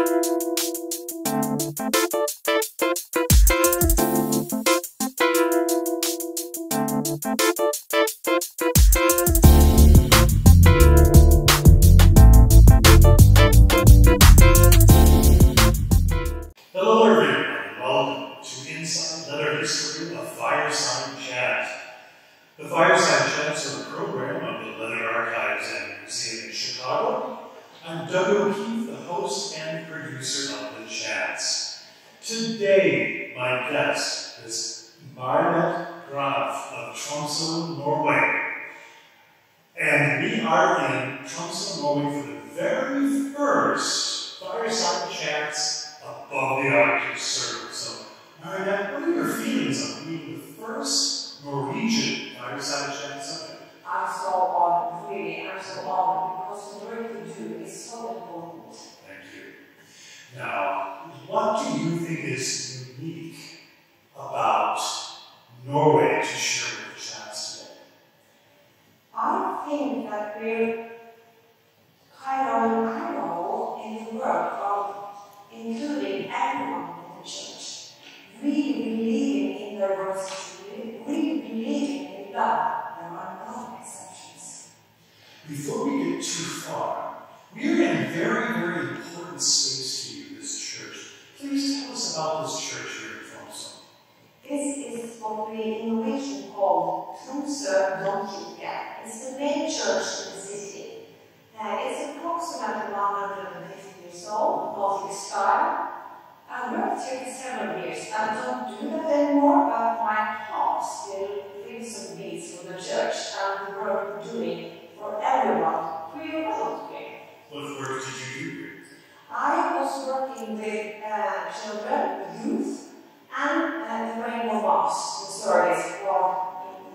Hello everyone, welcome to Inside Leather History of Fireside Chat. The Fireside Chats are a program of the Leather Archives and Museum in Chicago. I'm Doug O'Keefe, the host and producer of the chats. Today, my guest is Mari Mette Graff of Tromsø, Norway. And we are in Tromsø, Norway for the very first Fireside Chats above the Arctic Circle. So, Mari Mette, what are your feelings on being the first Norwegian Fireside Chats up? I'm so honored, really, I'm so honored, because the work you do is so important. Thank you. Now, what do you think is unique about Norway to share with the chats today? I think that we're kind of an animal in the work of including everyone in the church. Really believing in the world, really believing in love. Before we get too far, we are in a very, very important space to you, this church. Please tell us about this church here in Tromsø. This is what we in Norwegian call Tromsø Domkirke. It's the main church in the city. It's approximately 150 years old, Gothic style. I worked here for several years. I don't do that anymore, but my heart still lives with me for the church and the work we're doing. For everyone, for your work. What work did you do? I was working with children, youth, and the Rainbow Box, the service for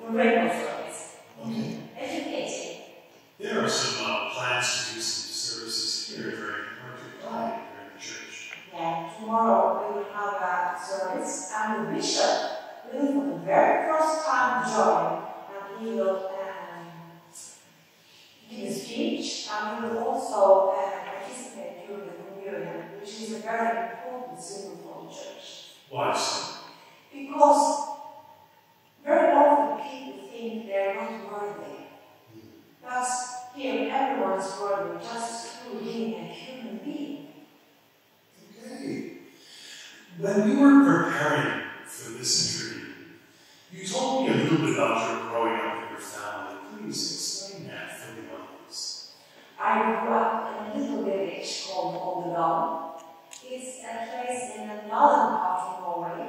the Rainbow Service. Okay. Educating. There are some plans to do some services here during Arctic Pride here in the church. Yeah, tomorrow we will have a service, and the bishop will, for the very first time, join, and he will give a speech, and we will also participate during the communion, which is a very important symbol for the church. Why so? Because very often people think they are not worthy. Thus, here everyone is worthy just through being a human being. Okay. When we were preparing for this interview, you told me a little bit about your growing up with your family. Please explain that for the audience. I grew up in a little village called Moldodon. It's a place in the northern part of Norway,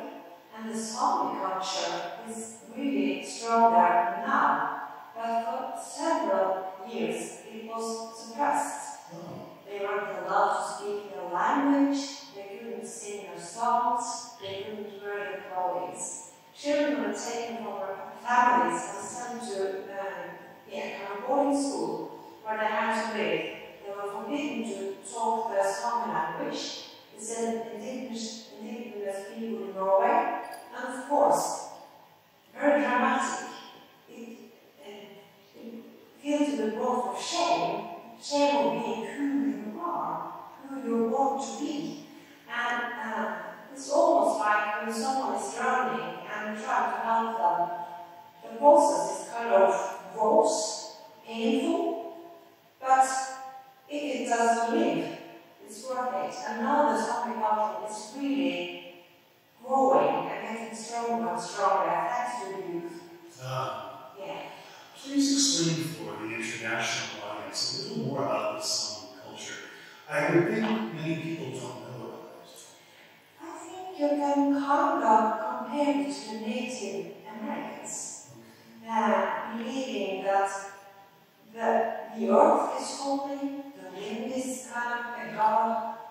and the Sami culture is really strong there now. But for several years it was suppressed. Oh. They weren't allowed to speak their language, they couldn't sing their songs, they couldn't wear their clothing. Children were taken from their families and sent to a boarding school where they had to live. They were forbidden to talk their Sami language. It's an indigenous people in Norway, and of course, very dramatic. It feels to the growth of shame, shame of being who you are, who you want to be, and it's almost like when someone is drowning and trying to help them, the process is kind of gross, painful, but if it doesn't live, it's worth it. And now the Sami culture is really growing and getting stronger and stronger, thanks to the youth. Yeah. Please explain for the international audience a little more about the Sami culture. I would think many people don't know about it. I think you can kind of compared to the Native Americans, believing that the earth is holy, the wind is kind of a god,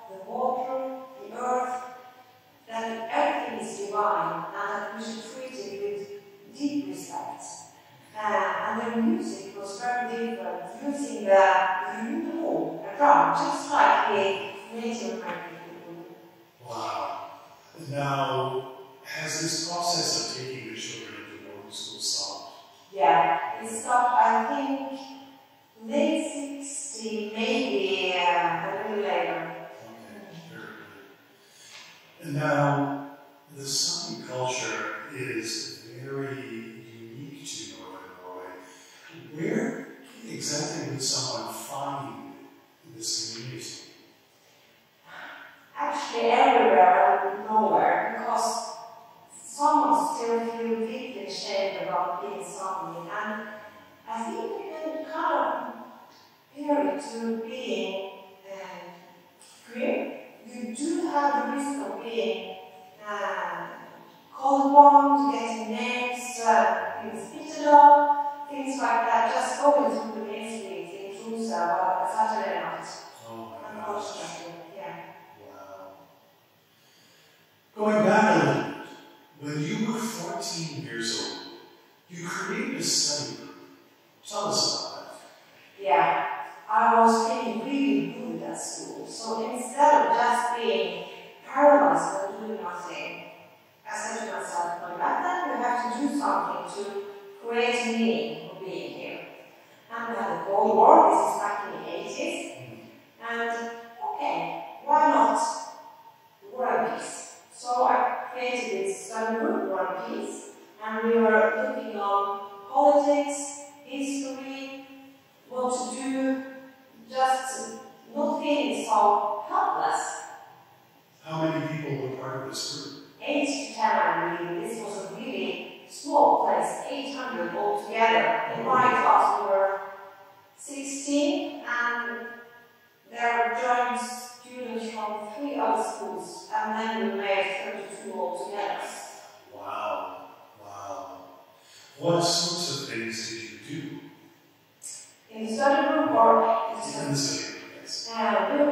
the water, the earth, that everything is divine, and that we should treat it with deep respect. And their music was very different, using the whole around, just like the Native American people. Wow. Now, has this process of taking the children into boarding school stopped? Yeah, it stopped, I think, late 60s, maybe a little later. Okay, very Now, the Sami culture is very unique to Northern Norway. Where exactly would someone find this community? Actually, everywhere and nowhere, because some still feel deeply ashamed about being Sami, and I think we can come here to being queer. You do have the risk of being called on, getting names, being spitted on, things like that. Just going through the main streets in Tromsø on Saturday night. Oh my gosh. Yeah. Wow. Going back a little bit, when you were 14 years old, you created a study group. Tell us about that. Yeah. I was feeling really good at school, so instead of just being paralyzed and doing nothing, I said to myself, well, back then we have to do something to create a meaning for being here. And we had the Cold War, this is back in the 80s, and okay, why not War and Peace? So I created this study group, War and Peace, and we were looking on politics, history, what to do, just not feeling so helpless. How many people were part of this group? 8 to 10, I believe. This was a really small place, 800 altogether. In my class, we were 16, and there joined students from 3 other schools, and then we made 32 altogether. Wow, wow. What sorts of things did you do? In the study group or in the study group, yes. We were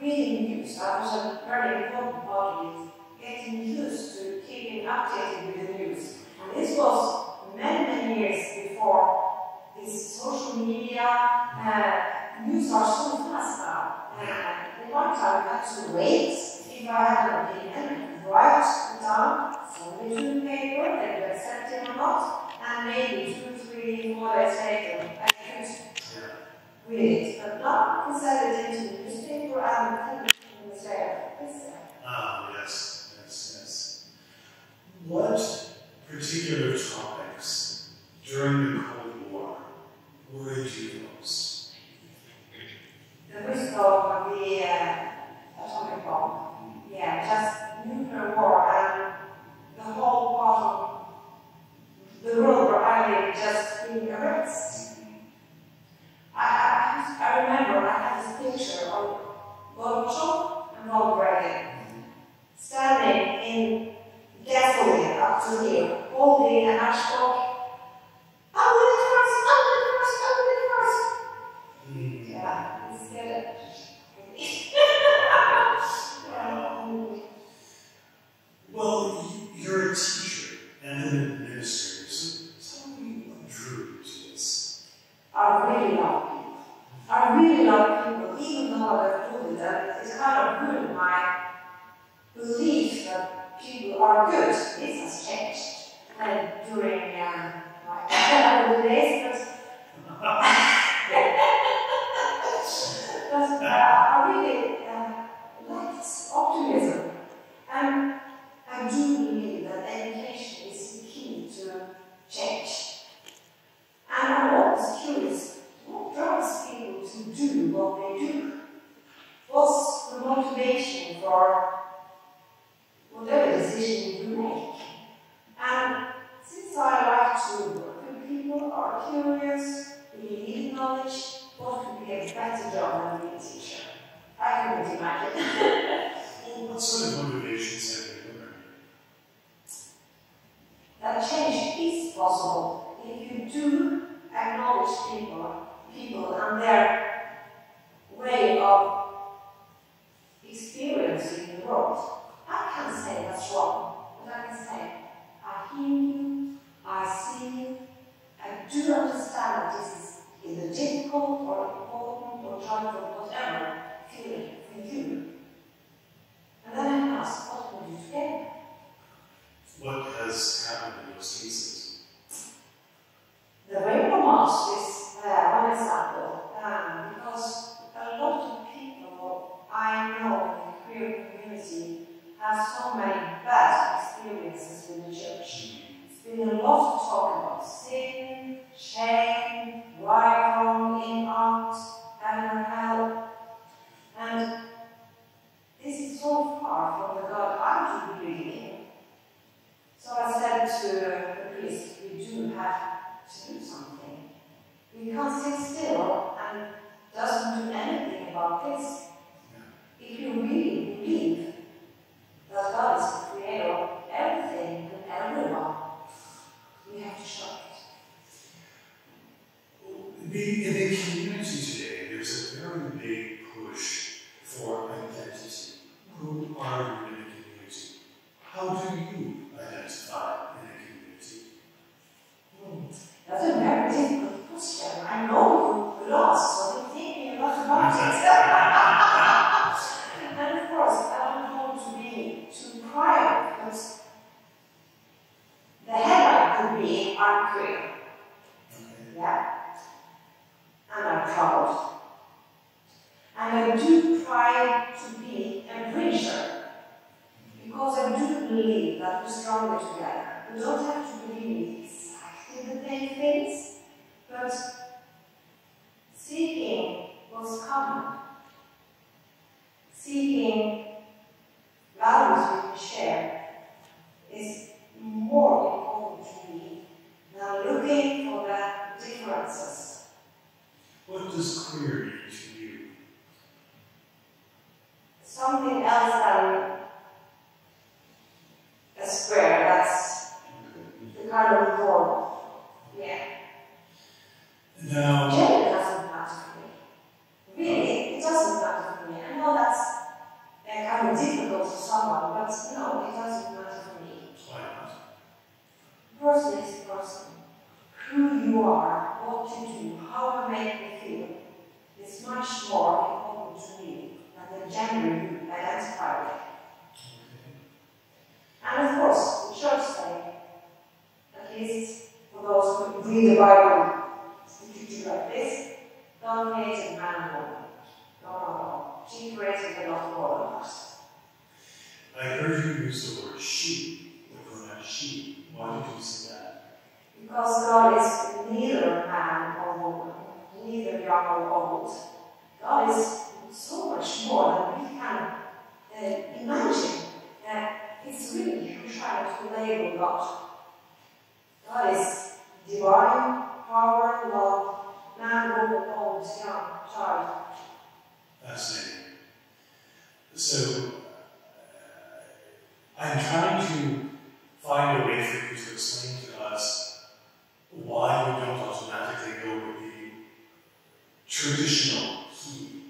reading news. That was a very important part of it. Getting used to keeping updated with the news. And this was many years before this social media. News are so fast now. At one time I had to wait. If I had an opinion, write it down, send it to the paper, they would accept it or not, and maybe 2, 3, 4 days later, I could read it. But now, I send it into the newspaper and people say, ah, yes, yes, yes. What particular topics during the Cold War worried you most? The risk of the atomic bomb. Yeah, just nuclear war and the whole part of the road where I lived just being arrested. I remember I had this picture of Gorbachev and Volkswagen standing in gasoline up to here, holding an ashbox. I'm with it first! Yeah, it's good. Wow. Well, you're a teacher and an administrator, so tell me what drew you to this. I really love people. I really love people, even though I told that it's kind of ruined my belief that people are good. This has changed during my academic days, but I really liked optimism, and I do believe that education is the key to change. And I'm always curious, what drives people to do what they do? What's the motivation for whatever decision you make? And since I like to work with people, are curious, we need knowledge, what could be a better job than being a teacher? I couldn't imagine. Well, what sort of motivations have you learned? That change is possible if you do acknowledge people and their way of experiencing the world. I can say that's wrong, but I can say, I hear you, I see you, I do understand that this is either difficult or important or joyful, whatever feeling for you. And then I ask, what will you today? What has happened in those cases? The rainbow march is one example, because a lot of people I know in the queer community about this. If you really believe that God is the creator of everything and everyone, we have to stop it. In the community today, there's a very big push for identity. Who are you in a community? How do you identify in a community? That's a very difficult question. I know you lost, so you're thinking a lot about it. And of course, I don't want to be too prior, because the headline could be, I'm queer. Okay. Yeah? And I'm proud. And I do try to be a preacher, because I do believe that we're stronger together. We don't have to believe exactly the same things, but seeking what's common, seeking values we can share, is more important to me than looking for the differences. What does queer mean to you? Something else than a square, that's the kind of form. Yeah. Now, gender doesn't matter to me. Really, it doesn't matter to me. I know that's kind of difficult to someone, but no, it doesn't matter to me. Why not? Person is a person. Who you are, what you do, how you make me feel, is much more important to me. The gender you identify with. And of course, the church say, at least for those who read the Bible, if you do like this, God created man and woman. No. She created the love for all of us. I heard you use the word she, the pronoun she. Why did you say that? Because God is neither man or woman, neither young or old. God is so much more than we can imagine. It's really who tries to label God. God is divine, power, love, man, woman, old, young, child. Fascinating. So, I'm trying to find a way for you to explain to us why we don't automatically go with the traditional he.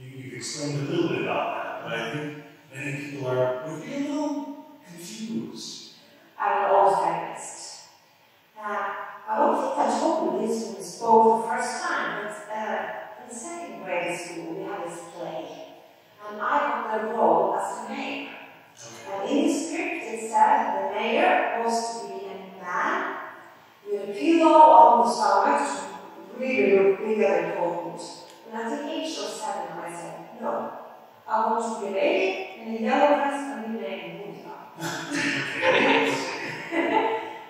You've explained a little bit about that, but I think many people are a little confused. I'm always feminist. I don't think I told you this when we spoke the first time, but in second grade school we had this play, and I got the role as the mayor. And in the script it said the mayor was to be a man with a pillow on the stomach, really really important. And at the age of 7, I said, no, I want to be a lady in a yellow dress and be named Moldodon.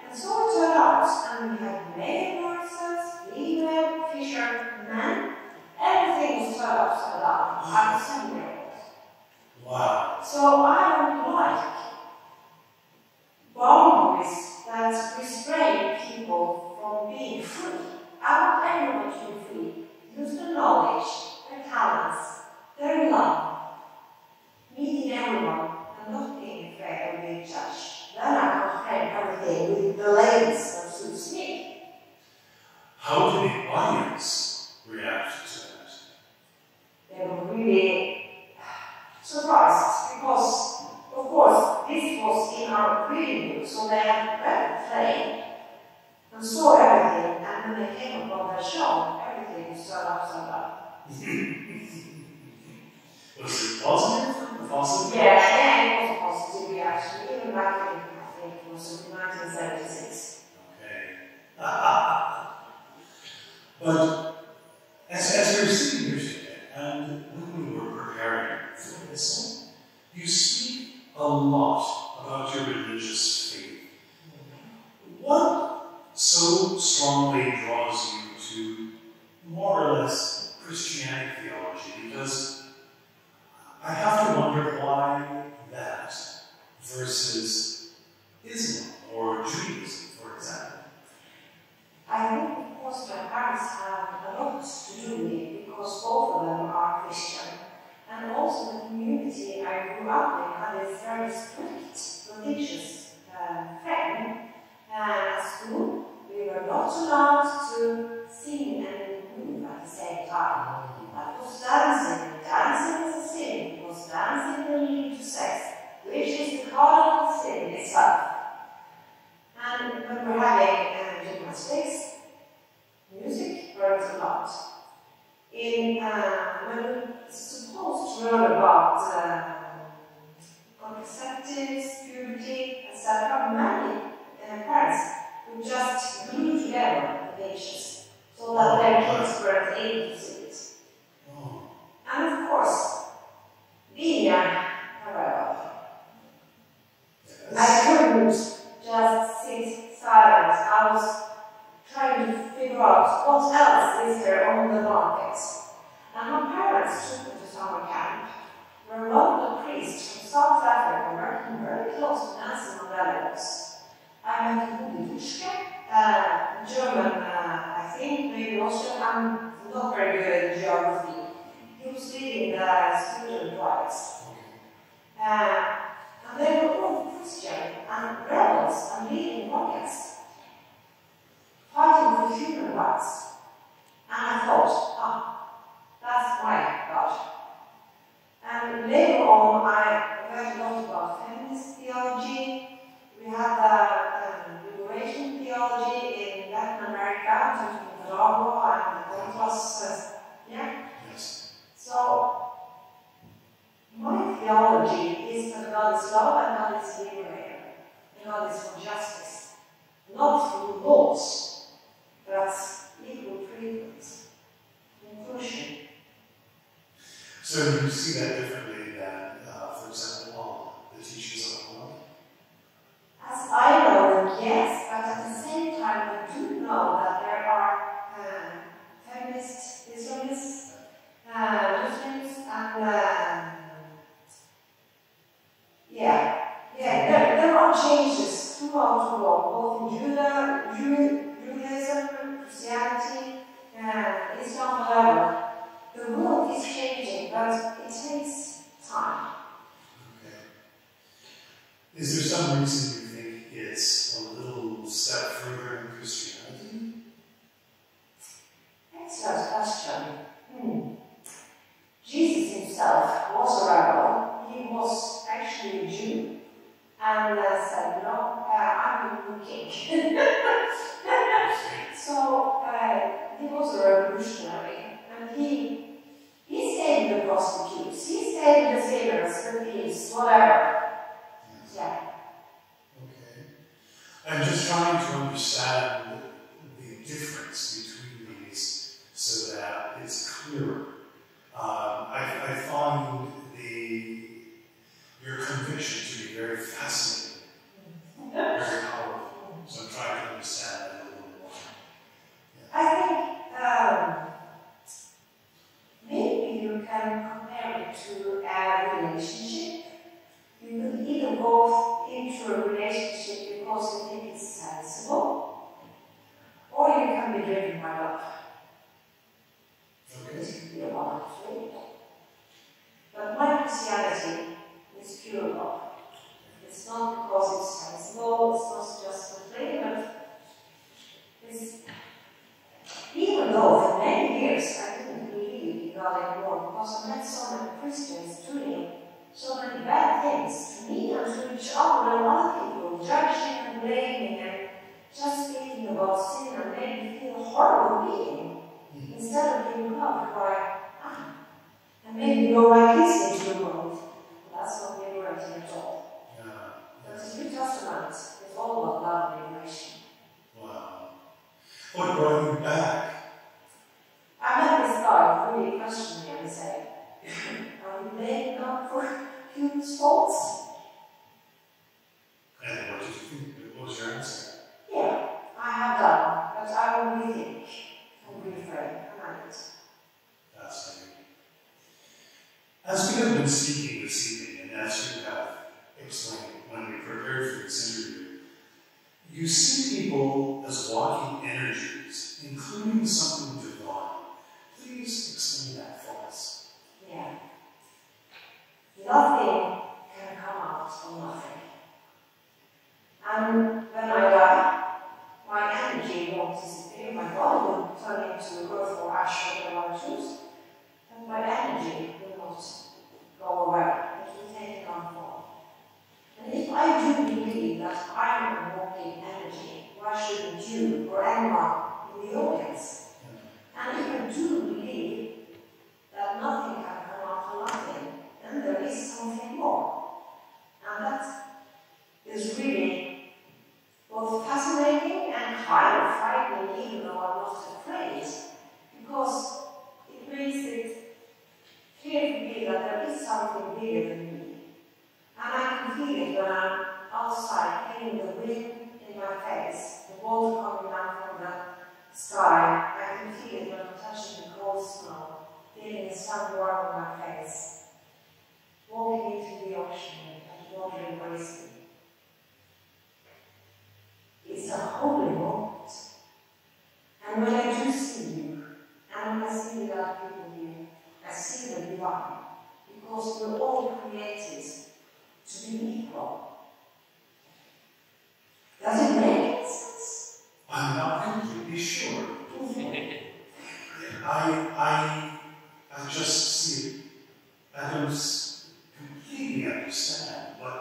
And so it turned out, and we had male horses, female, fisher, men, everything was turned upside down. I was 7 years old. Wow. So I don't like boundaries that restrain people from being free. I want everyone to be free. Use their knowledge, their talents, their love, meeting everyone and not being afraid of being judged. Then I confront everything with the lens that suits me. How did the audience react to that? They were really surprised because, of course, this was in our preview, so they had read the play and saw everything, and when they came upon the show, Was it positive? Yeah, it was positive reaction. Even back in, I think, it was 1976. Okay. But as we're sitting here today, and when we were preparing for this, you speak a lot about your religious faith. What so strongly draws you to more or less Christianic theology, because I have to wonder why that versus Islam or Judaism, for example. I think, of course, my parents have a lot to do with it, because both of them are about it had this very strict, religious thing. At school, we were not allowed to sing and move at the same time. That was dancing. Dancing was a sin. It was dancing that lead to sex, which is the cardinal sin itself. And when we're having gymnastics, music burns a lot. In, when we're supposed to learn about contraceptives, puberty, etc., many parents would just glue together the pages so that their kids weren't able to see it. And of course, being young, however, I couldn't just sit silent. I was trying to figure out what else is there on the market. And my parents took me to summer camp, where one of the priests from South Africa working very close to dancing on relatives. I met a Hudinschke, German, I think, maybe Austrian. I'm not very good at geography. He was leading the student drives. And they were all Christian and rebels and leading rockets, fighting for human rights. And I thought, ah, that's my God. And later on, I read a lot about feminist theology. We had liberation theology in Latin America, in Nicaragua, and Honduras. Yeah? Yes. So, my theology is that God is love and God is liberator, and God is for justice, not for revolt, but equal treatment, inclusion. So you see that differently than, for example, on the teachings of the Lord? As I know them, yes, but at the same time, I do know that there are feminist Islamists, Muslims, and there are changes throughout the world, both in Judaism, Christianity, Islam, whatever. The world is changing, but it takes time. Okay. Is there some reason you think it's a little step further in Christianity? Mm-hmm. Excellent question. Hmm. Jesus himself was a rebel. He was actually a Jew. And said, no, I'm a new king. So he was a revolutionary, and he saved the prostitutes, he saved the sailors, the thieves, whatever. Yes. Yeah. Okay. I'm just trying to understand the difference between these so that it's clearer. I find your conviction to be very fascinating, very powerful. So I'm trying to understand that a little more. Yeah. I think maybe you can compare it to a relationship. You could either go into a relationship because you think it's sensible, or you can be driven by love. Okay. It could be one of three. But my Christianity, it's pure love. It's not because it's sensible, it's not just for flavor. Even though for many years I didn't believe in God anymore because I met so many Christians doing so many bad things to me and to each other and other people, judging and blaming and just thinking about sin and making me feel a horrible being instead of being loved by and maybe go like this into the world. That's not liberating at all. Yeah. But the New Testament is all about love and liberation. Wow. What brought you back? I met this guy who really questioned me and said, are you laying up for human faults? And what did you think? What was your answer? Yeah, I have done, but I will rethink and reframe and act. That's amazing. As we have been speaking this evening, and as you have explained when we prepared for this interview, you see people as walking energies, including something divine. Please explain that for us. Yeah. Nothing around my face, walking into the ocean and water embraced me. It's a holy moment, and when I do see you, and when I see the other people here, I see the divine, because we're all created to be equal. Does it make sense? I'm not completely sure. I just see I don't completely understand, but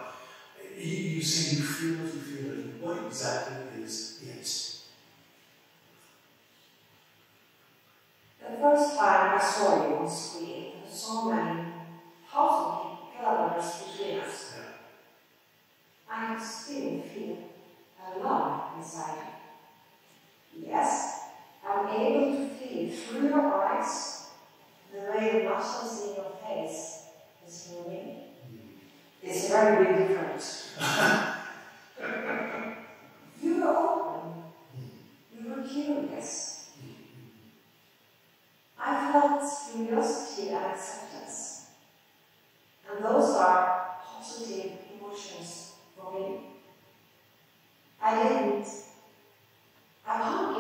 you say you feel it, what exactly is it? The first time I saw you on screen, there were so many thousand kilometers between us. Yeah. I could still feel a love inside you. Yes, I'm able to feel through your eyes. The way the muscles in your face is moving is very, very different. You were open. You were curious. I felt curiosity and acceptance. And those are positive emotions for me. I can't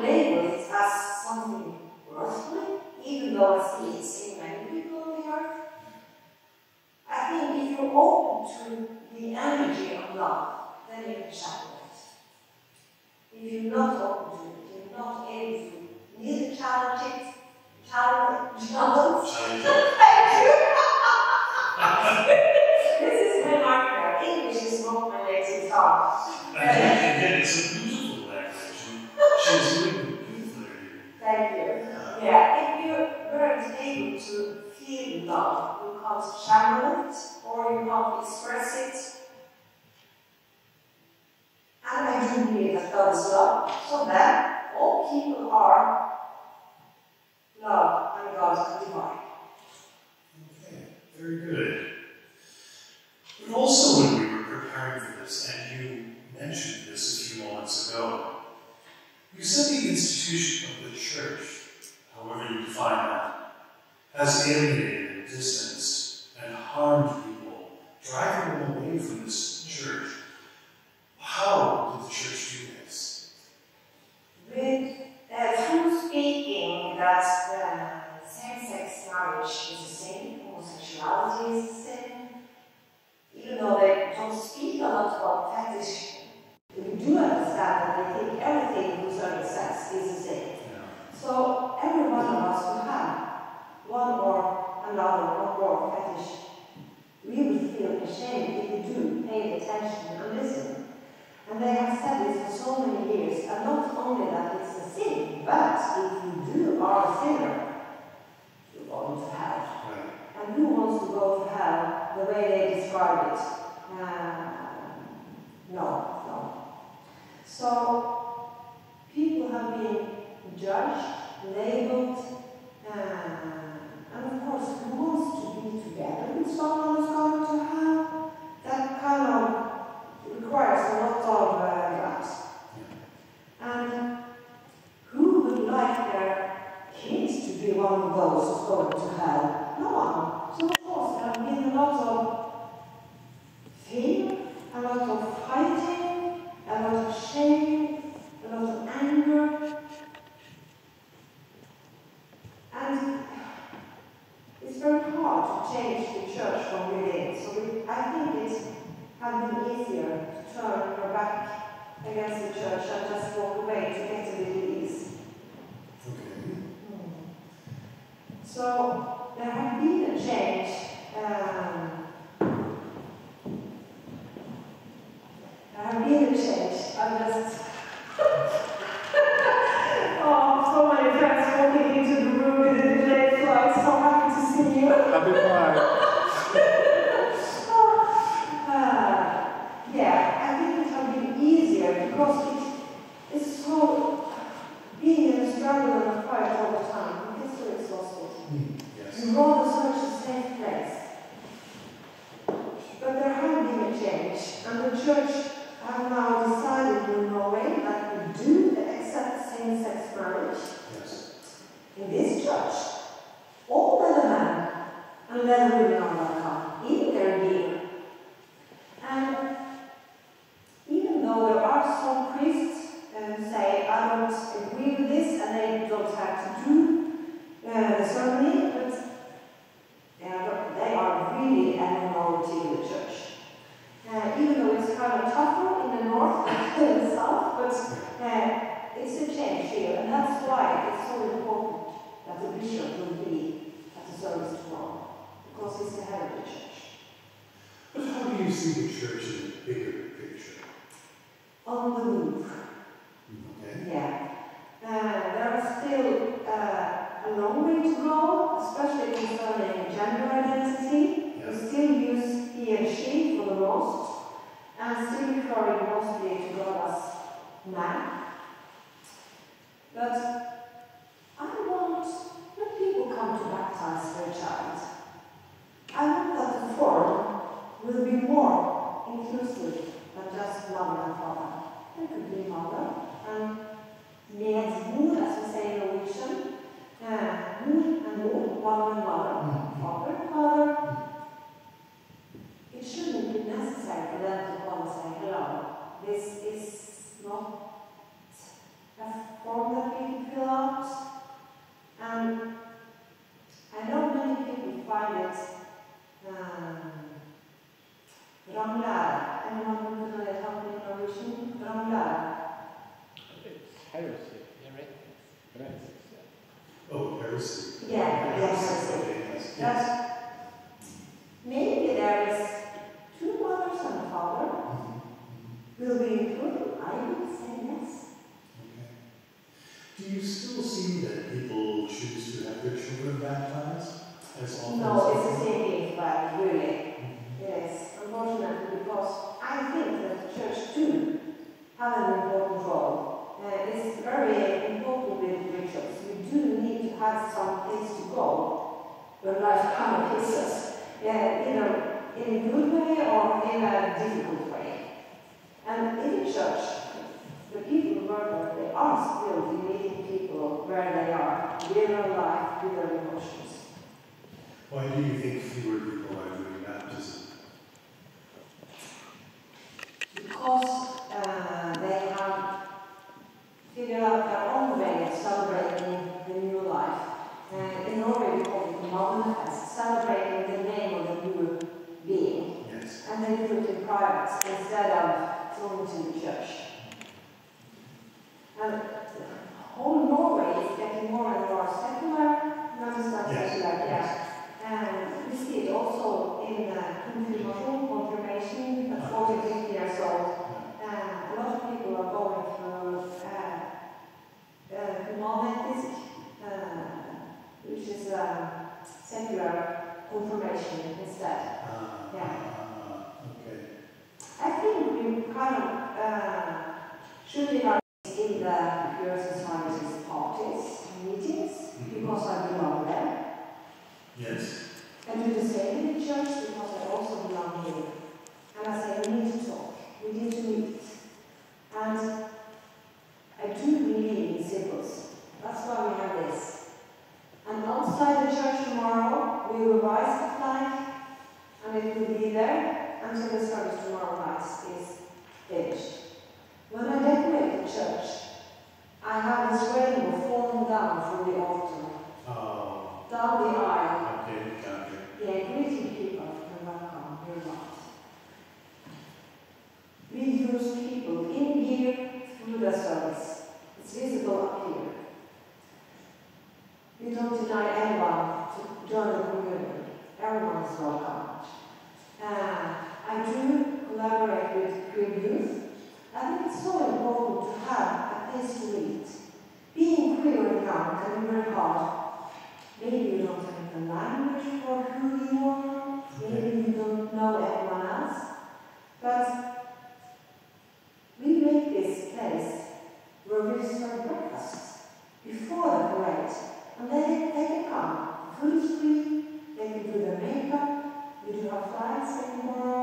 label it as something worthwhile. Even though I see it's in many people on the earth, I think if you're open to the energy of love, then you can channel it. If you're not open to it, you're not able to neither challenge it, This is my marker. English is not my native tongue. Again, it's a beautiful language. She's living beautifully. Thank you. Yeah, if you weren't able to feel love, you can't channel it or you can't express it. And I do believe that God is love. So then, all people are love and God is divine. Okay, very good. But also, when we were preparing for this, and you mentioned this a few moments ago, you said the institution of the church, however you define that, has alienated, distanced, and harmed people, driving them away from this church. How did the church do this? Through speaking that same-sex marriage is a sin, homosexuality is a sin, even though they don't speak a lot about fetish, we do understand that they think everything concerning sex is a sin. So every one of us will have one or another, one more fetish. We will feel ashamed if we do pay attention and listen. And they have said this for so many years, and not only that it's a sin, but if you do are a sinner, you won't go to hell. And who wants to go to hell the way they describe it? No. So people have been judged, labeled, and of course, who wants to be together with someone who's going to hell? That kind of requires a lot of guts. And who would like their kids to be one of those who's going to hell? No one. So, of course, there have been a lot of fear, a lot of fighting, a lot of shame, a lot of anger. And it's very hard to change the church from within, so I think it has been easier to turn her back against the church and just walk away to get a little ease. Okay. So there has been a change. I just in this church, older than a man and because it's a change here, and that's why it's so important that the bishop will be at the service to all, because it's the heritage church. But how do you see the church in the bigger picture? On the move. Okay. Yeah. There are still a long way to go, especially concerning gender identity. Yeah. We still use he and she for the most, and still referring mostly to God as man. But I want, when people come to baptize their child, I want that the form will be more inclusive than just mother and father. They could be mother and medmor, as we say in Norwegian. Mor and mor, mother and mother, father and father. It shouldn't be necessary for them to come and say hello. This is not a form that we can fill out. And I know many people find it Ramlar. Anyone who can help me in Norwegian? Ramlar. It's heresy. Heresy. Oh, heresy. Yeah, heresy. That maybe there is two mothers and a father. Will we include? I would say yes. Do you still see that people choose to have their children baptized as often? No, it's a saving flag, really. Yes, unfortunately, because I think that the church too have an important role. It's very important with the bishops. We do need to have some place to go where life kind of hits us, in a good way or in a difficult way. And in the church, the people who work there, they are still meeting people where they are, with their life, with their emotions. Why do you think fewer people are doing baptism? Because they have figured out their own way of celebrating the new life. In Norway, we call it the Moldodon, celebrating the name of the new being. Yes. And they do it in private instead of going to the church. And whole Norway is getting more and more secular, and we see it also in confirmation at 40-50 years old. A lot of people are going through humanistic, which is secular confirmation instead. Okay. I think we kind of should be in the Girls and Sciences parties and meetings, because I belong there. Yes. And do the same in the church, because I also belong here. And I say, we need to talk, we need to meet. And I do believe in symbols. That's why we have this. And outside the church tomorrow, we will rise the flag, and it will be there until the service tomorrow night is finished. When I decorate the church, I have this rainbow falling down from the altar, down the aisle. Yeah, greeting people and welcome, you're right. We use people in here through the service. It's visible up here. We don't deny anyone to join the community. Everyone is welcome. I do collaborate with Green Youth. I think it's so important to have a place to meet. Being queer and young can be very hard. Maybe you don't have the language for who you are, maybe you don't know anyone else, but we make this place where we serve breakfast before the parade, and then they can come. Food is free, they can do their makeup, we do our flags anymore.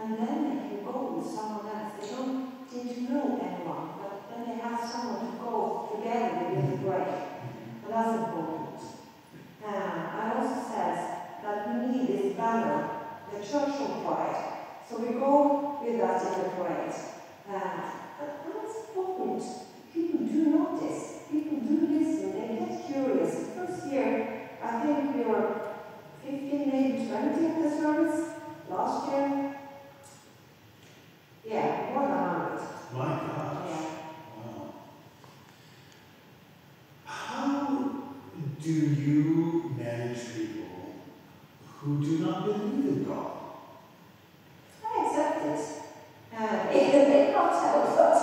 And then they can go with someone else. They don't need to know anyone, but then they have someone to go together with the break. And that's important. I also said that we need this banner, the church of pride. So we go with that in the parade. But that's important. People do notice. People do listen. They get curious. The first year, I think we were 15, maybe 20 at the service. Last year, yeah, 100. My God. who do not believe in God. I accept it. They can't help but not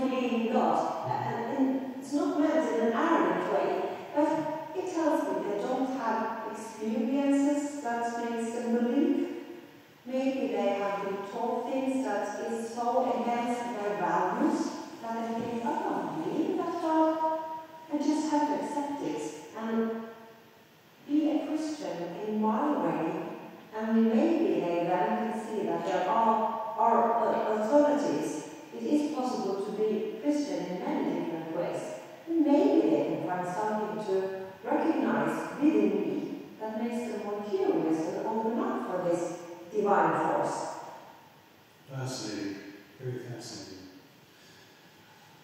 believe in God. And it's not meant in an arrogant way, but it tells me they don't have experiences that makes them believe. Maybe they have been taught things that is so against their values that they think, I don't believe that God. I just have to accept it and be a Christian in my way. And maybe they then can see that there are alternatives. It is possible to be Christian in many different ways. And maybe they can find something to recognize within me that makes them more curious and open up for this divine force. Fascinating. Very fascinating.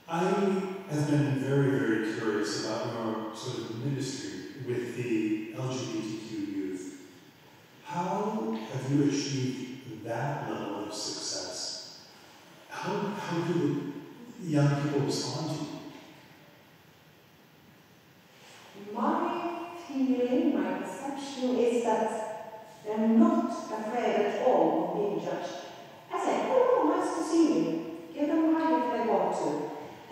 I have been very, very curious about your sort of ministry with the LGBTQ youth. How have you achieved that level of success? How do young people respond to you? My feeling, my perception is that they're not afraid at all of being judged. I say, oh, nice to see you. Give them a hug if they want to.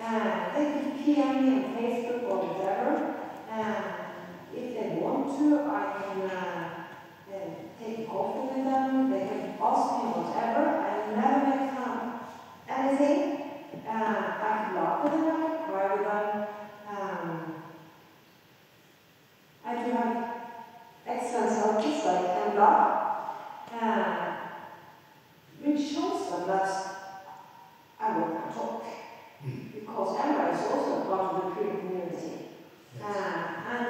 They can PM me on Facebook or whatever. If they want to, I can take coffee with them. They can ask me whatever. I never make fun anything. I can laugh with them, I can cry with them. I do have excellent self-respect and love, which shows them that I want to talk, because Emma is also part of the queer community. Yes.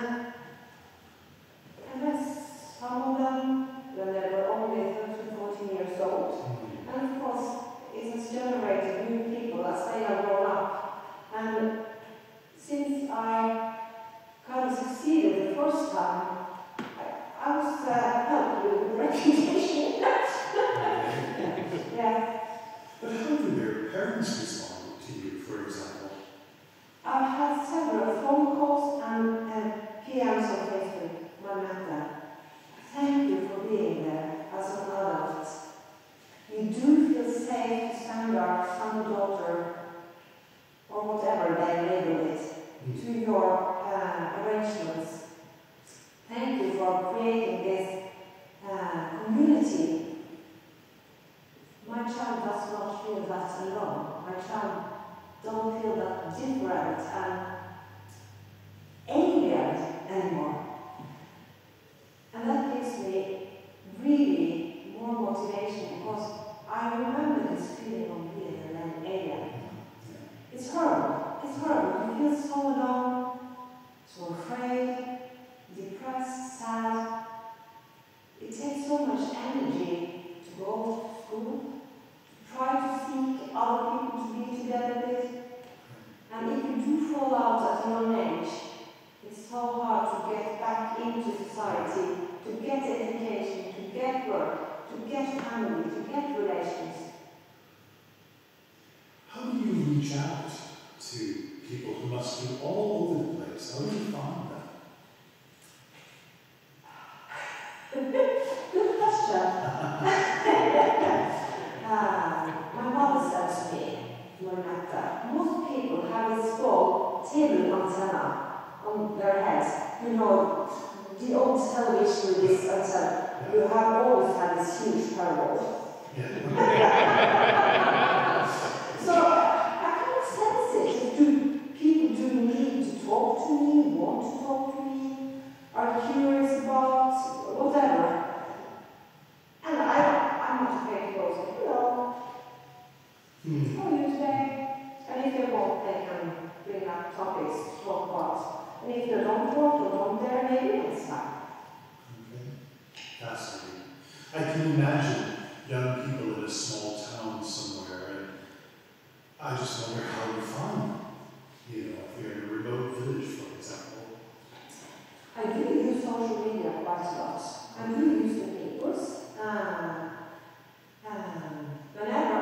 And then some of them, when they were only 13, 14 years old, and of course it has generated new people as they are grown up. And since I kind of succeeded the first time, I was helped with the recognition. Yeah. But how do their parents respond to you, for example? I've had several phone calls and PMs on Facebook, my mother. Thank you for being there as an adult. You do feel safe to send our son, daughter, or whatever they label it, to your arrangements. Thank you for creating this community. My child does not feel that alone. My child don't feel that different and alien anymore. And that gives me really more motivation, because I remember this feeling of being an alien. It's horrible. It's horrible. You feel so alone, so afraid, depressed, sad. It takes so much energy to go to school, to try to seek other people to be together with. And if you do fall out at a young age, it's so hard to get back into society, to get education, to get work, to get family, to get relations. How do you reach out to people who must be all over the place? How do you find them? Good question. My mother said to me, most people have a small table antenna on their heads. You know, the old television with this antenna. You have always had this huge parable. So I kind of sense it. Do people need to talk to me, want to talk to me, are curious about whatever. And I'm not afraid to go say, hello, how are you today? And if they want, they can bring up topics to talk about. And if they don't want or don't dare, maybe it's fine. Okay. Fascinating. I can imagine young people in a small town somewhere, and I just wonder how you find them. You know, if you're in a remote village, for example. I do use social media quite a lot. I do use the papers. Whenever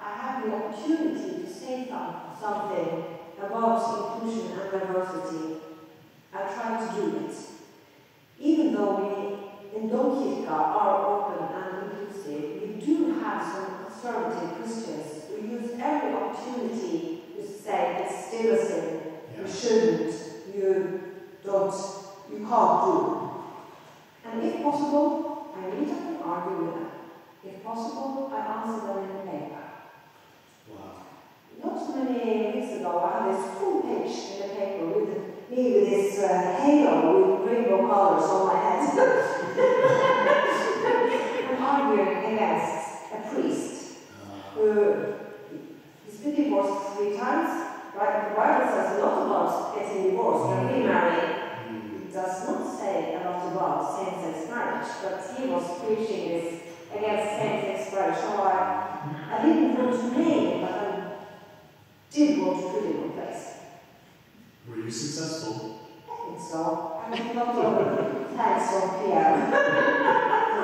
I have the opportunity to say something about inclusion and diversity, I try to do it. Even though we in Donkey Baltica are open and inclusive, we do have some conservative Christians who use every opportunity to say it's still a sin, you shouldn't, you can't do. And if possible, I read up and argue with them. If possible, I answer them in the paper. Wow. Not so many weeks ago, I had this full page in the paper with me with this halo with rainbow colors on my head. I'm arguing against a priest who he's been divorced 3 times. Right? The Bible says a lot about getting divorced and remarrying. It does not say a lot about same-sex marriage, but he was preaching this against same-sex marriage. So I didn't want to name it, but I did want to put it in place. Were you successful? I think so. I mean, not only thanks for Pierre.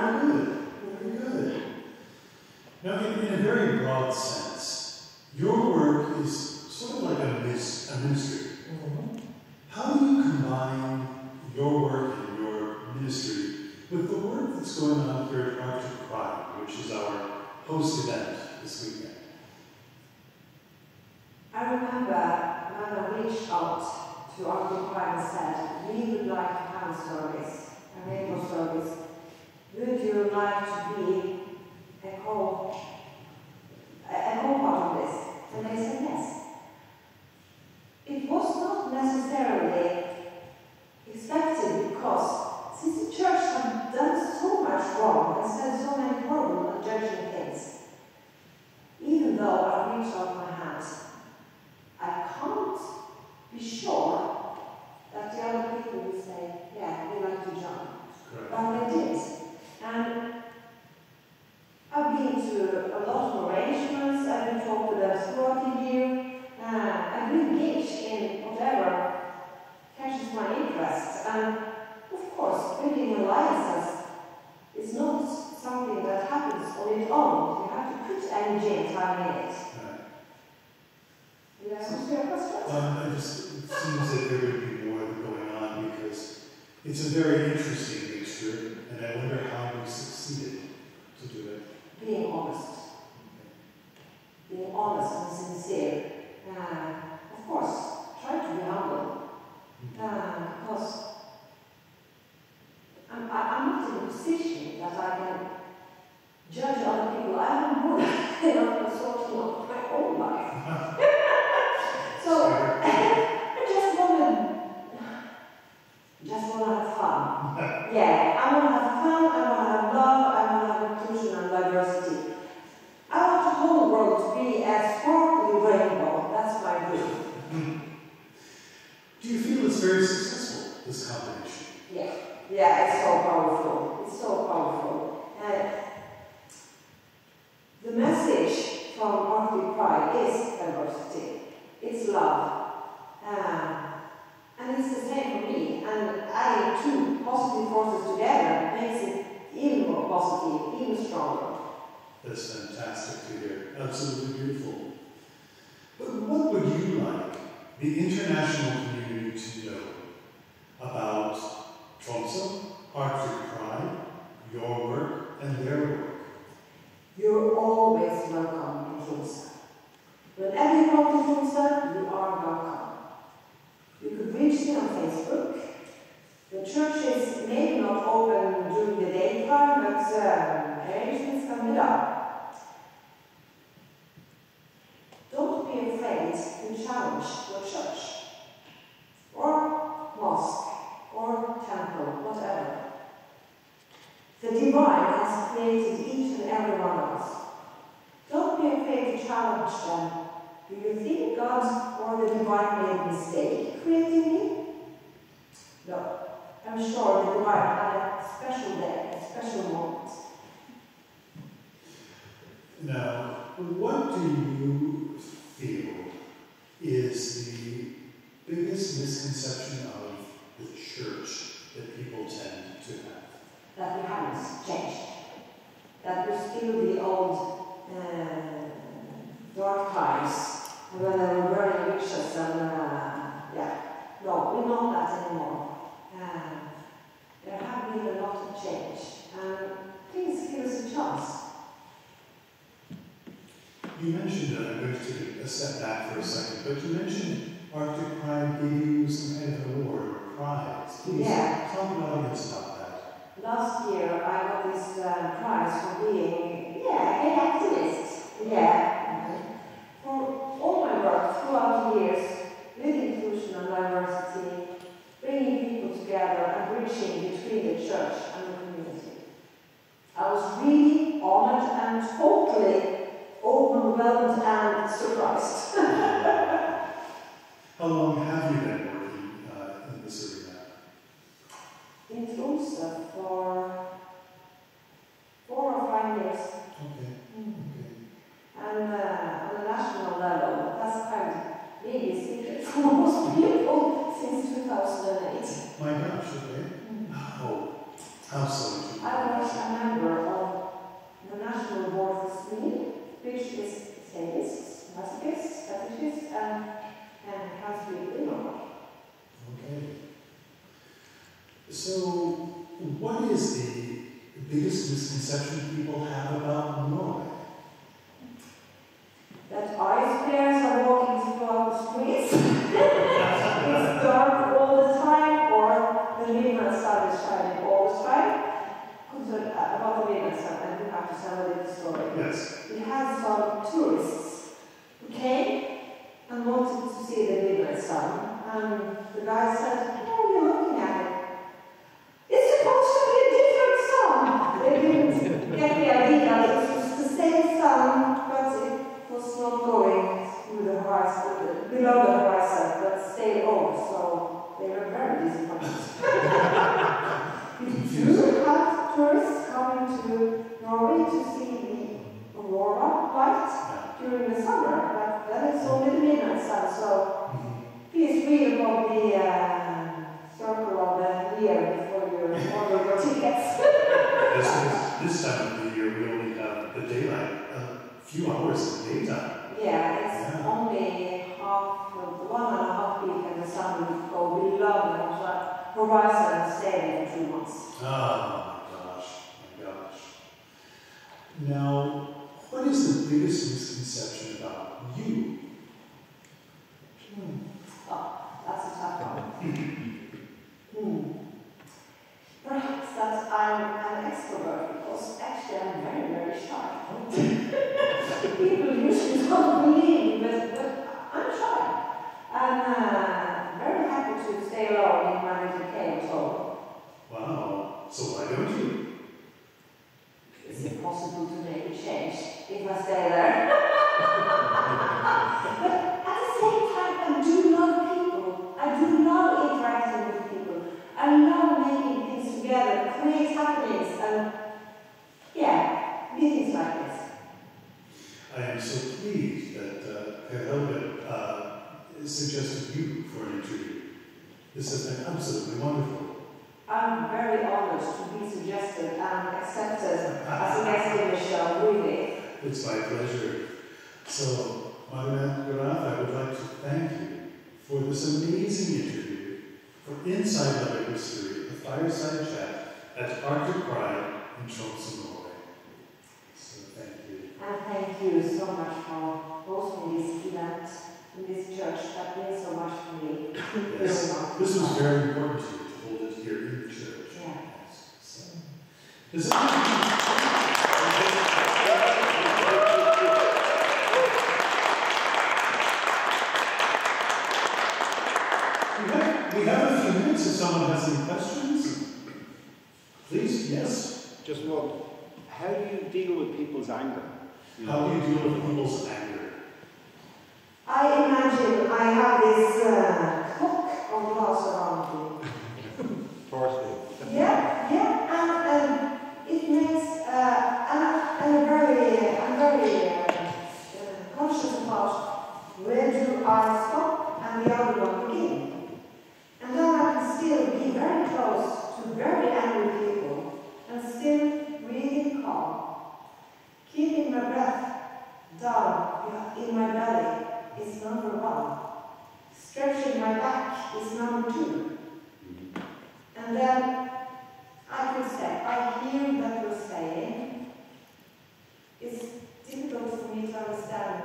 Very good. Very good. Now, in a very broad sense, your work is sort of like a ministry. Mm-hmm. How do you combine your work and your ministry with the work that's going on here at Arctic Pride, which is our host event this weekend? I remember when I reached out to Arctic Pride and said, we would like to have a service, a rainbow service. Would you like to be a co-part of this? And they said yes. It was not necessarily expected because since the church had done so much wrong and said so many horrible and judging things, even though I reached out my hand, I can't be sure that the other people would say, yeah, we like to join. Correct. But they did. And I've been to a lot of arrangements, I've been talking to them throughout the year. I'm engaged in whatever catches my interest, and of course, building alliances is not something that happens on its own. You have to put energy and time in it. Did I answer your question? It seems that there would be more going on because it's a very interesting mixture, and I wonder how you succeeded to do it. Being honest. Okay. Being honest and sincere. Of course, try to be humble, because I'm not in a position that I can judge other people. I haven't worked in a sort of my own life. So I just want to have fun. Yeah, I want to have fun, I want to have love, I want to have inclusion and diversity. I want the whole world to be as sparkly rainbow. Do you feel it's very successful, this combination? Yeah. Yeah, it's so powerful. It's so powerful. The message from Arctic Pride is diversity. It's love. And it's the same for me. And adding two positive forces together makes it even more positive, even stronger. That's fantastic to hear. Absolutely beautiful. But what would you like the international community to know about Tromsø, Arctic Pride, your work, and their work? You're always welcome in Tromsø. Whenever you come to Tromsø, you are welcome. You could reach me on Facebook. The church is maybe not open during the daytime, but arrangements can be done. Don't be afraid to challenge your church, or mosque, or temple, whatever. The divine has created each and every one of us. Don't be afraid to challenge them. Do you think God or the divine made a mistake creating me? No. I'm sure the divine had a special day, a special moment. Now, what do you feel is the biggest misconception of the church that people tend to have? That we haven't changed. That we're still the old dark times when they were burning witches and yeah. No, we're not that anymore. There have been a lot of change. You mentioned, I'm going to take a step back for a second, but you mentioned Arctic Pride gave you some kind of award or prize. Please tell the audience about that. Last year I got this prize for being an activist. For all my work throughout the years with inclusion and diversity, bringing people together and bridging between the church and the community. I was really honored and totally overwhelmed and surprised. How long have you been working in this arena? In Tromsø for 4 or 5 years. Okay. Okay. And on a national level, that's kind of really a secret for most people since 2008. My gosh, okay. Wow. How so? I was a member of the National Board for Sweden, which is Satanists, Masochists, Fetishists, and has been in Norway. Okay. So, what is the biggest misconception people have about Norway? That ice bears are walking throughout the streets. It's dark all the time, or the lunar sun is shining all the time. About the lunar sun, and we have to tell a little story. Yes. We had some tourists who came and wanted to see the midnight sun, and the guy said, "What are you looking at it? It's supposed to be a different sun." They didn't get the idea that it was the same sun, but it was not going through the horizon, below the horizon, but stayed on. So they were very disappointed. We do have tourists coming to Norway to see aurora light during the summer, but then it's only the midnight sun, so please read about the circle of the year before you order your tickets. This time of the year we only have the daylight, a few hours of daytime. Yeah, it's only half, 1.5 weeks, and the sun will go below the horizon, stay in 2 months. Oh my gosh, my gosh. Now, what is the biggest misconception about you? Oh, that's a tough one. Perhaps that I'm an extrovert, because actually I'm very, very shy. People usually don't believe me, but I'm shy. I'm very happy to stay alone in my little cave at home. Wow, so why don't you? Is it possible to make a change if I stay there? But at the same time, I do love people. I do love interacting with people. I love making things together, create happenings, and meetings like this. I am so pleased that Per Helden suggested you for an interview. This has been absolutely wonderful. I'm very honored to be suggested and accepted as a guest in the show, really. It's my pleasure. So, Mari Mette Graff, I would like to thank you for this amazing interview, for Inside Leather History, a fireside chat at Arctic Pride in Tromsø, Norway. So, thank you. And thank you so much for hosting this event in this church. That means so much for me. Yes, this was very important to you. Here in the church. Yeah. So, does it we have a few minutes if someone has any questions. Please, yes? Just one. How do you deal with people's anger? How do you deal with people's anger? I imagine I have this cock of glass around me. It makes, I'm very conscious about where do I stop and the other one begin. And then I can still be very close to very angry people and still breathing calm. Keeping my breath down in my belly is number 1. Stretching my back is number 2. And then I could say, I hear what you're saying. It's difficult for me to understand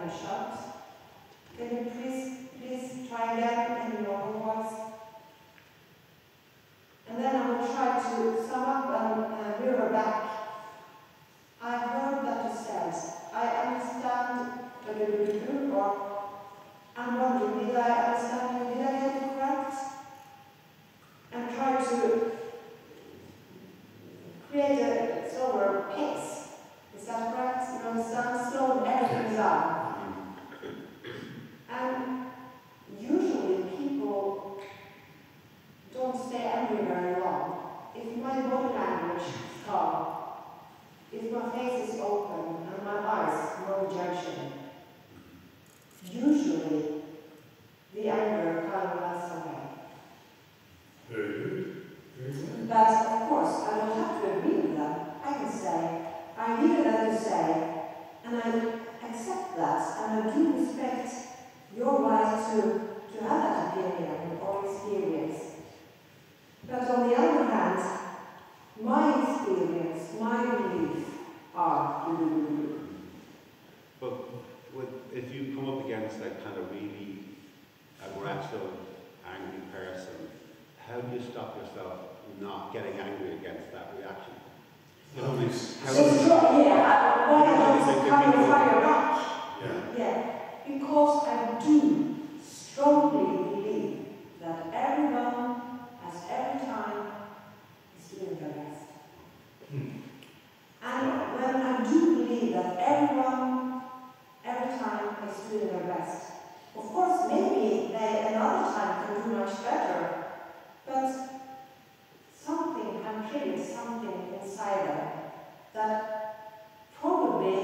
is my face is open and my eyes no judging. Usually, the anger kind of lasts away. Very good. Very good. But of course, I don't have to agree with that. I can say, I hear that you say, and I accept that, and I do respect your right to have that opinion or experience. But on the other hand, my experience, my beliefs are But if you come up against that kind of really aggressive, angry person, how do you stop yourself not getting angry against that reaction? You know, because I do strongly believe that everyone has every time is doing their best. And when I do believe that everyone every time is doing their best, of course maybe they another time can do much better, but something I'm feeling something inside them that probably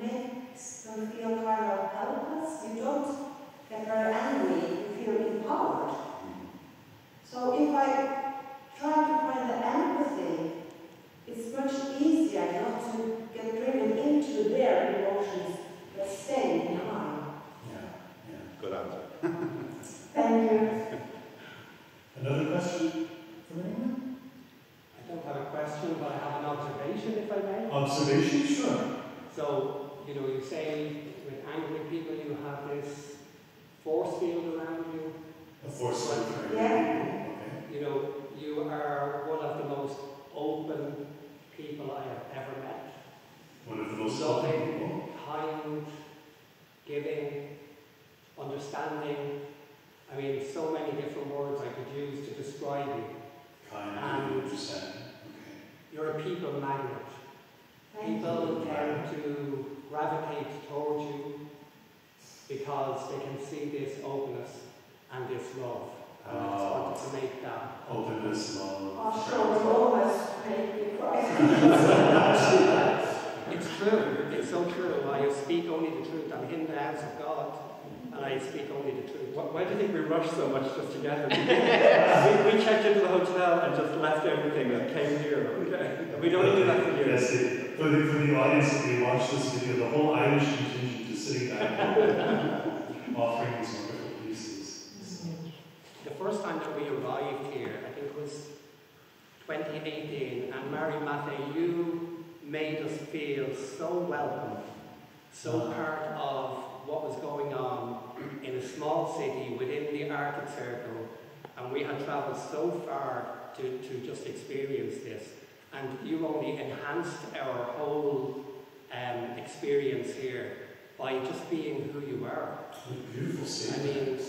makes them feel kind of helpless. You don't get very angry, you feel empowered. So if I try to find the empathy, it's much easier not to get driven into their emotions but stay in mine. Yeah, good answer. Thank you. Another question from anyone? I don't have a question, but I have an observation, if I may. Observation, sure. So, you know, you say with angry people you have this force field around you. A force field around you. Yeah. You know, you are one of the most open people I have ever met. One of the most loving, people. Kind, giving, understanding. I mean, so many different words I could use to describe you. Kind, and understanding. Okay. You're a people magnet. People tend to gravitate towards you because they can see this openness and this love. And I just wanted to make that openness love. I'm sure it's always made me cry. It's true. It's so true. I speak only the truth. I'm in the house of God, and I speak only the truth. Why do you think we rushed so much just to get here? We checked into the hotel and just left everything and came here. Okay. We don't do that for you. Yes, for the audience, if you watch this video, the whole Irish contingent is sitting back offering these wonderful pieces. The first time that we arrived here, I think it was 2018, and Mari Mette, you made us feel so welcome, so part of what was going on in a small city within the Arctic Circle, and we had travelled so far to just experience this, and you only enhanced our whole experience here by just being who you are. What a beautiful city. I mean,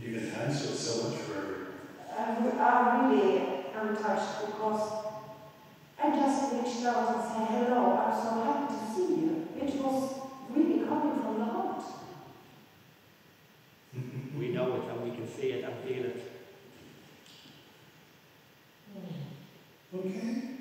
you can answer so much for everyone. I really am touched because I just reached out and said, hello, I'm so happy to see you. It was really coming from the heart. We know it and we can see it and feel it. Okay.